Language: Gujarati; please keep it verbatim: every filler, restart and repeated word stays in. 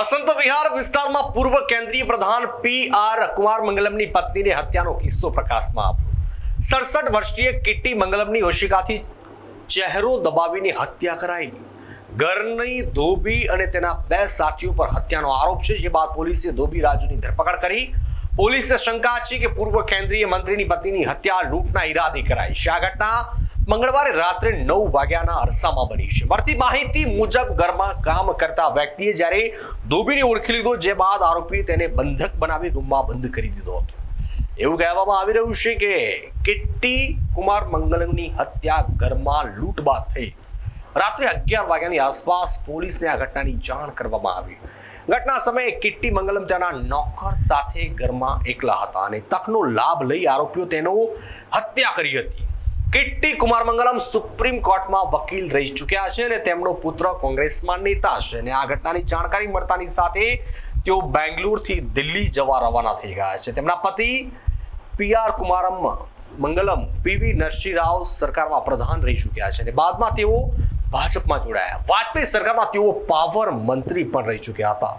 વસંત વિહાર વિસ્તારમાં પૂર્વ કેન્દ્રીય પ્રધાન પી આર કુમાર મંગલમની પત્નીની હત્યાનો કિસ્સો પ્રકાશમાં આવ્યો. સડસઠ વર્ષીય કિટ્ટી મંગલમની ઓશિકાથી ચહેરો દબાવીને હત્યા કરાઈ. ઘરની ધોબી અને તેના બે સાથીઓ પર હત્યાનો આરોપ છે, જે બાદ પોલીસે ધોબી રાજુની ધરપકડ કરી. પોલીસને શંકા છે કે પૂર્વ કેન્દ્રીય મંત્રીની પત્નીની હત્યા લૂંટના ઈરાદે કરાઈ છે. આ ઘટના મંગળવારે રાત્રે નવ વાગ્યાના અરસામાં બની છે. મળતી માહિતી મુજબ ઘરમાં કામ કરતા વ્યક્તિએ જ્યારે ધોબીને ઓળખી લીધો, જે બાદ આરોપી તેને બંધક બનાવી રૂમમાં બંધ કરી દીધો હતો. એવું કહેવામાં આવી રહ્યું છે કે કિટ્ટી કુમાર મંગલમની હત્યા ઘરમાં લૂંટ બાદ થઈ. રાત્રે અગિયાર વાગ્યાની આસપાસ પોલીસને આ ઘટનાની જાણ કરવામાં આવી. ઘટના સમયે કિટ્ટી મંગલમ તેના નોકર સાથે ઘરમાં એકલા હતા અને તકનો લાભ લઈ આરોપીઓ તેનો હત્યા કરી હતી. કિટ્ટી કુમાર મંગલમ સુપ્રીમ કોર્ટમાં વકીલ રહી ચૂક્યા છે અને તેમનો પુત્ર કોંગ્રેસમાં નેતા છે. અને આ ઘટનાની જાણકારી મળતાની સાથે તેઓ બેંગ્લોરથી દિલ્હી જવા રવાના થઈ ગયા છે. તેમના પતિ P R Kumaramangalam PV Narasimha Rao સરકારમાં પ્રધાન રહી ચૂક્યા છે અને બાદમાં તેઓ ભાજપમાં જોડાયા. વાજપેયી સરકારમાં તેઓ પાવર મંત્રી પણ રહી ચૂક્યા હતા.